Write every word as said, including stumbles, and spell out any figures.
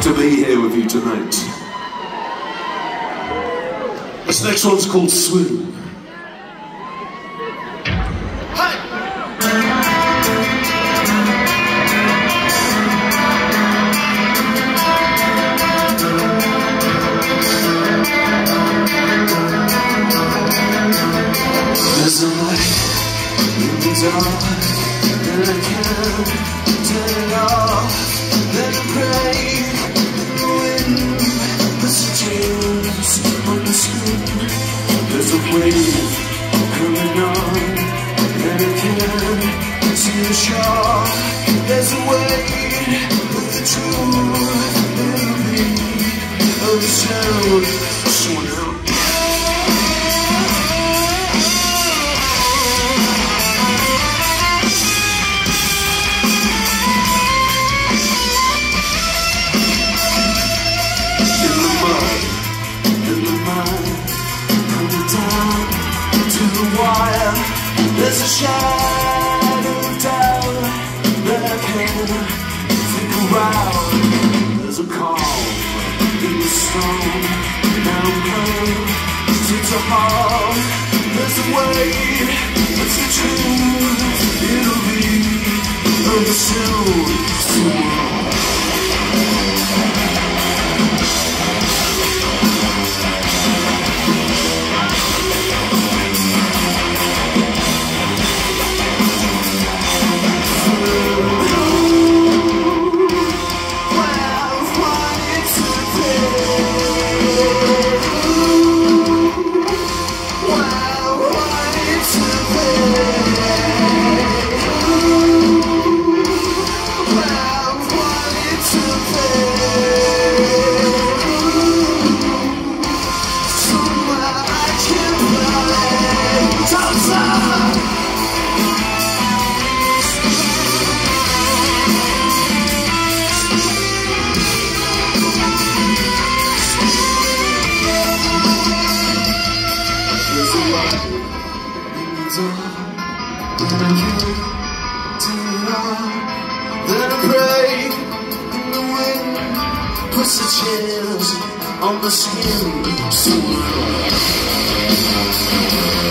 luck to be here with you tonight. This next one's called Swoon. There's a light in the dark and I can't turn it off. Let it play in the wind, messages on the screen. There's a wave coming on and I can't see the shore. There's a weight of the truth in me, of the sound of someone else. There's a shadow down that I can't think around. There's a calm in the storm, now I'm prone to the harm. There's a way, it's the truth, it'll be over soon. Then I pray in the wind, puts the chills on the skin.